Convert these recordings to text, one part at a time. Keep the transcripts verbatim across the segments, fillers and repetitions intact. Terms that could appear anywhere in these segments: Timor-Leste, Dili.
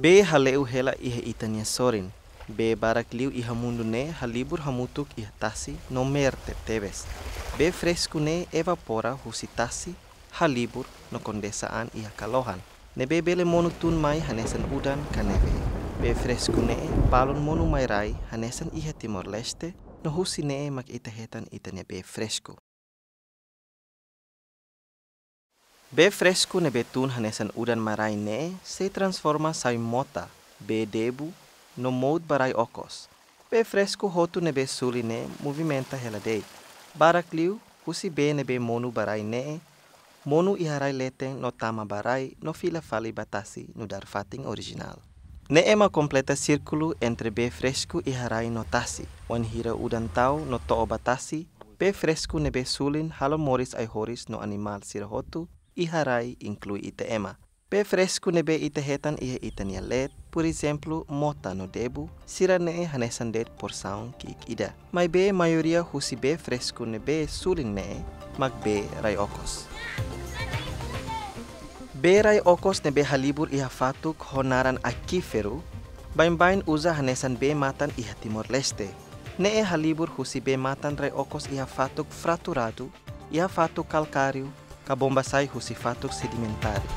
Be haleu hela iha itania sorin. Be barak liu iha mundu ne halibur hamutuk iha tasi no merte tebes. Be fresku ne evapora husitasi halibur no kondesaan iha kalohan. Nebe bele monu tun mai hanesan udan kanebe. Be fresku ne palon monu mai rai hanesan iha Timor Leste no husi ne mak itahetan itania be fresku. Be fresco nebe tun hanesan udan marai ne se transforma sai mota, be debu, no mood barai okos. Be fresco hotu nebe suli ne movimenta heladei. Barak liu, husi be nebe monu barai ne, monu iharai leteng no tama barai no fila fali batasi no dar fating original. Ne ema completa círculo entre be fresco iharai no tasi, wan hira udan tau no to'o batasi, be fresco nebe sulin halo moris ai horis no animal sirhotu, iharai inclui ite ema. Be fresco nebe ite hetan iha itania let, por exemplo, mota no debu, sirane hanesan det porção ki ida. Mai be maioria husi be fresco nebe sulin ne, mak be rai okos. Be rai okos nebe halibur iha fatuk honaran akiferu, bain-bain uza hanesan be matan iha Timor Leste. Ne halibur husi be matan rai okos iha fatuk fraturado, iha fatuk calcário, a bomba sai husi fatuk sedimentário.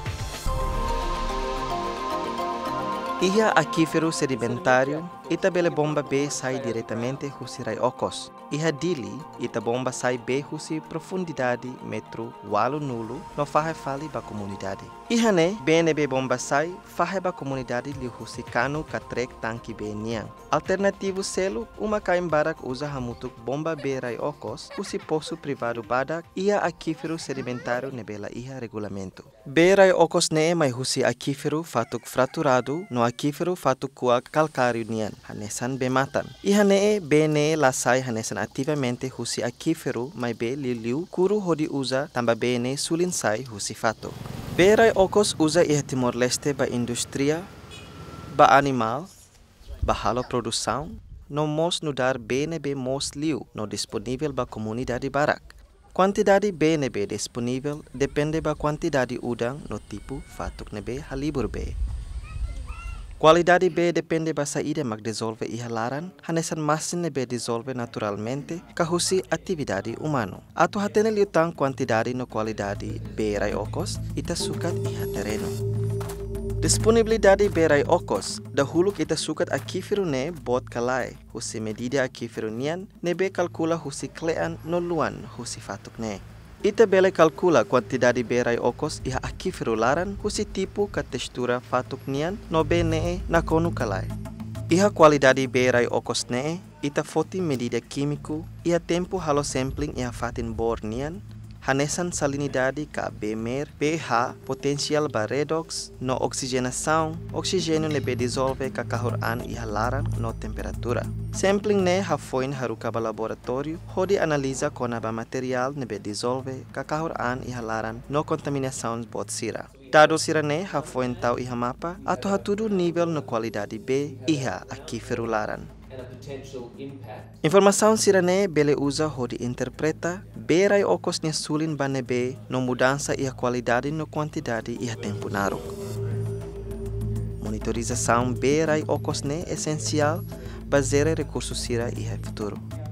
Iha aquífero sedimentário, ita bele bomba B sai diretamente husi rai okos. Iha dili, ita bomba sai B husi profundidade metro walu nulo no fahe fali ba comunidade. Iha ne, B N B bomba sai fahe ba comunidade li husi kanu katrek tanki B niang. Alternativo selo, uma kain barak usa hamutuk bomba B rai okos husi poço privado badak iha aquífero sedimentário nebela iha regulamento. B rai okos ne mai husi aquífero fatuk fraturado no aquífero fatuk kuak calcário niang. Hanesan be matan. Iha ne be ne lasai hanesan aktivamente husi aquífero mai be liliu kuru hodi uza tamba be ne sulin sai husi fato. Be rai okos uza iha Timor Leste ba industria, ba animal, ba halo produção, no mos nudar be ne be mos liu no disponível ba comunidade barak. Quantidade be ne be disponível depende ba quantidade udang no tipo fatuk ne be halibur be. Qualidade B depende ba saída mak dissolve iha laran, hanesan masin nebe dissolve naturalmente ka husi atividade humano. Atu hatene liutang quantidade no qualidade B rai okos ita sukat iha terreno. Disponibilidade B rai okos, dahulu ita sukat aquífero ne bot kalai, husi medida aquífero nian nebe kalkula husi klean no luan husi fatuk ne. Ita bele calcula quantidade B rai okos iha aquífero laran husi tipo ka textura fatuk nian no be nee na konu kalai. Iha qualidade B rai okos nee ita foti medida químico iha tempo halo sampling iha fatin bor nian hanesan salinidade ka B M R, pH, potensial ba redox, no oxigenação, oxigênio nebe dissolve ka kahoran iha laran no temperatura. Sampling ne hafoin haruka ba laboratório, hodi analisa kona ba material nebe dissolve ka kahoran iha laran no contaminação bot sira. Dado sira ne hafoin tau iha mapa ato hatudu nível no qualidade B iha aquífero laran. Informação sira ne bele usa hodi interpreta B rai okos ne sulin ba nebe no mudança iha qualidade no quantidade iha tempo naruk. Monitorização B rai okos ne essencial baseira recursos sira iha futuro.